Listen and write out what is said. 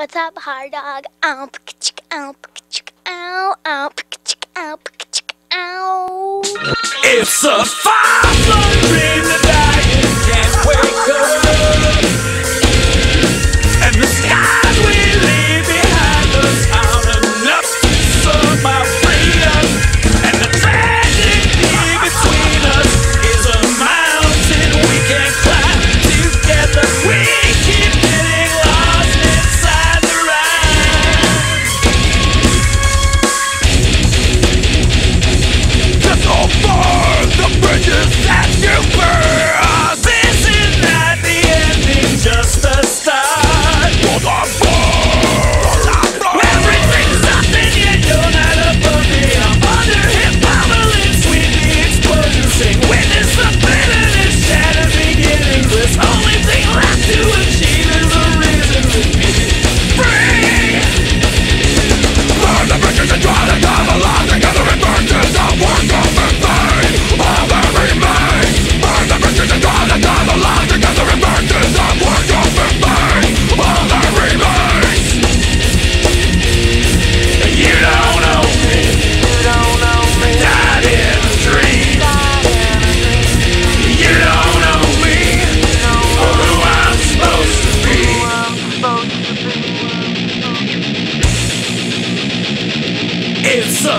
What's up, hard dog? It's a fire in the night. You can't wake up, and the skies we leave behind us aren't enough to serve my freedom. And the tragedy between us is a mountain we can't climb together. We keep getting lost inside the ride. That's all for the bridges that you burn. This is not the ending, just the start. Everything's something you know not above me. I'm under hyperbolics, we the explosion. Sing witness the bitterness, shattered beginnings. This only thing left to achieve is a reason to be free. Burn the bridges and try to come alive together and burn this out, work of the thing. All that remains. Burn the bridges and try to come alive together and burn this out, work of the thing. All that remains. You don't know me. Died in a dream. You don't know me or who I'm supposed to be. It's a